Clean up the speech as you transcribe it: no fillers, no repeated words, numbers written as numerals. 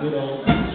good old